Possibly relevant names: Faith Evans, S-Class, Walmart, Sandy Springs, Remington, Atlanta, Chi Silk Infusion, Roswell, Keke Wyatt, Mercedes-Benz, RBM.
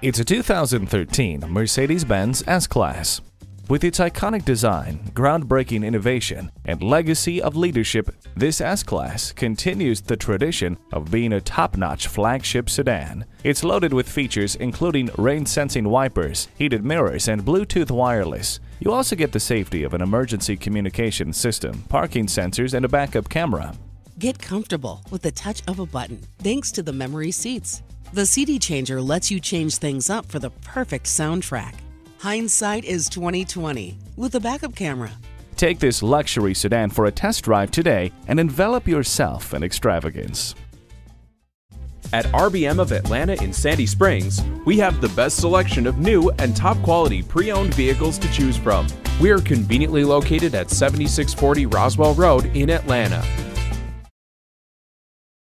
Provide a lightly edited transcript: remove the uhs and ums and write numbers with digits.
It's a 2013 Mercedes-Benz S-Class. With its iconic design, groundbreaking innovation, and legacy of leadership, this S-Class continues the tradition of being a top-notch flagship sedan. It's loaded with features including rain-sensing wipers, heated mirrors, and Bluetooth wireless. You also get the safety of an emergency communication system, parking sensors, and a backup camera. Get comfortable with the touch of a button thanks to the memory seats. The CD changer lets you change things up for the perfect soundtrack. Hindsight is 20/20 with a backup camera. Take this luxury sedan for a test drive today and envelop yourself in extravagance. At RBM of Atlanta in Sandy Springs, we have the best selection of new and top quality pre-owned vehicles to choose from. We are conveniently located at 7640 Roswell Road in Atlanta.